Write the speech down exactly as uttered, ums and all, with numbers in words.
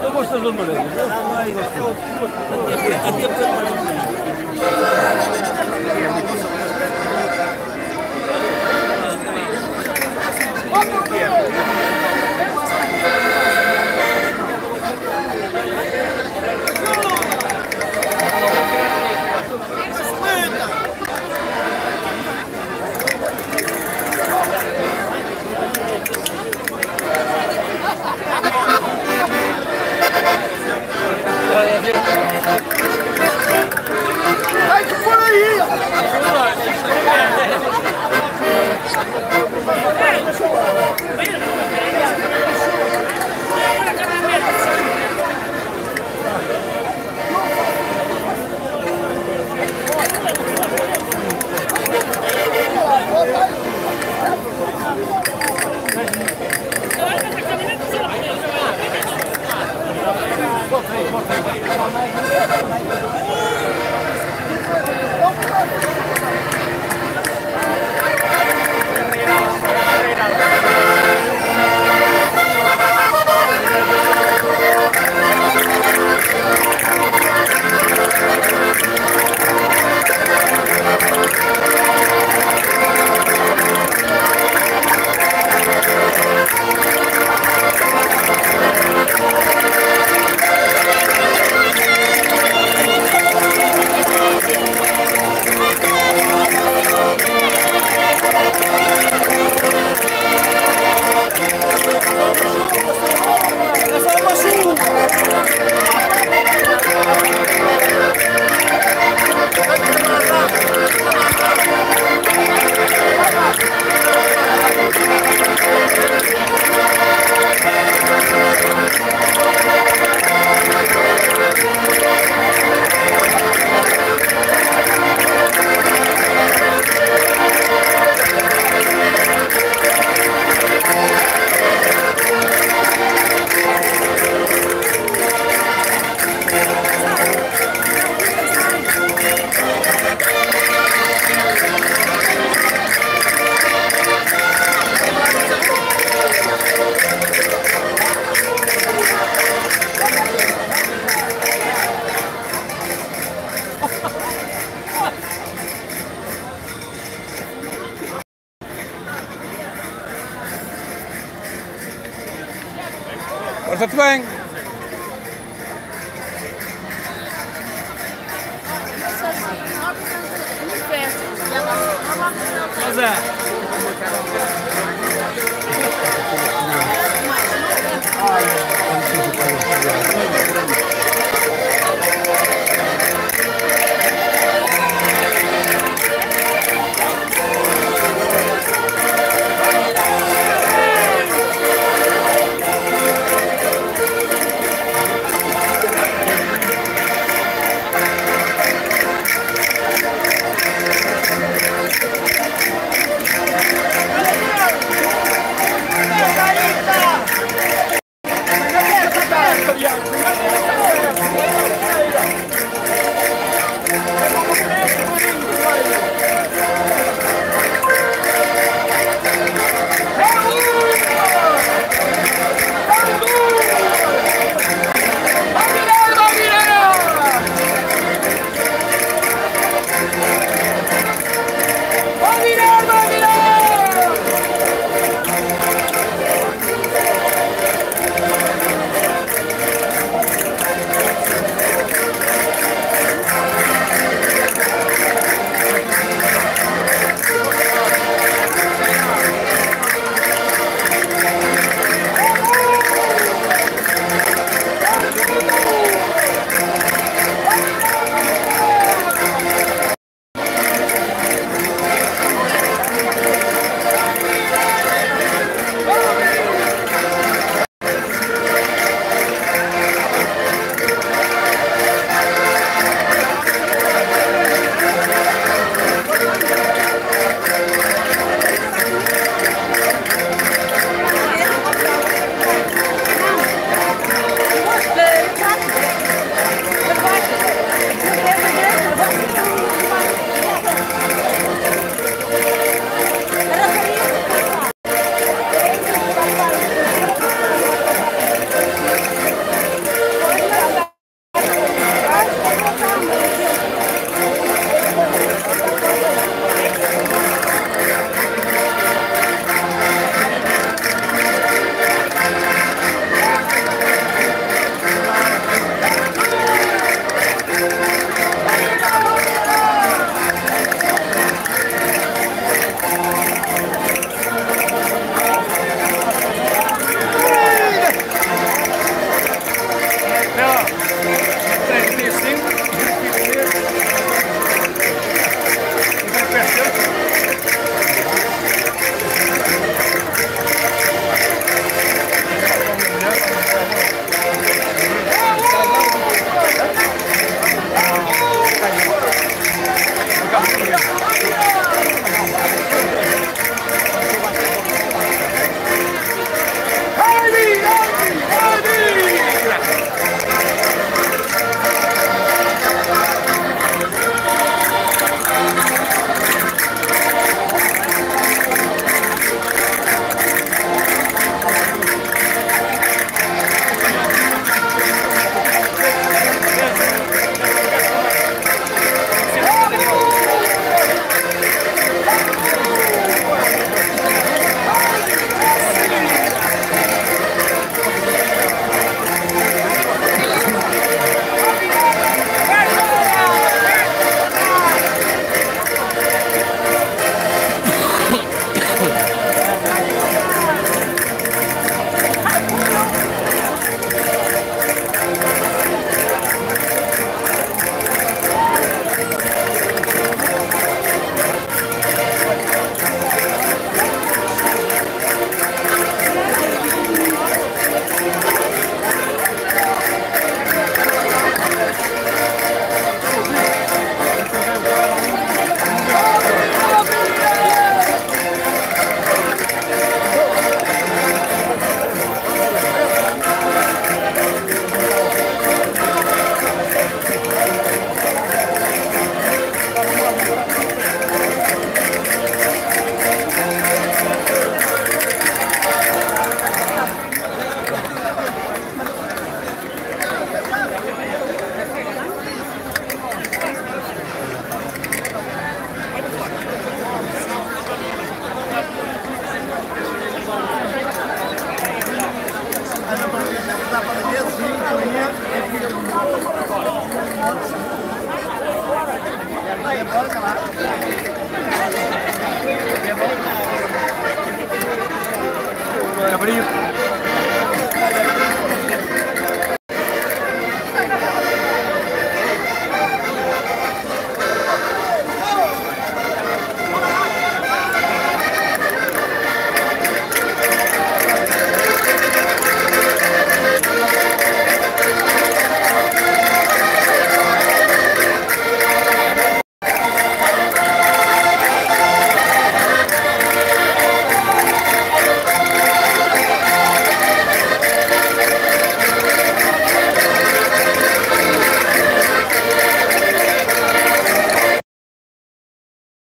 No gustas los morenos. That's bang. How's that? Thank you. Abrir.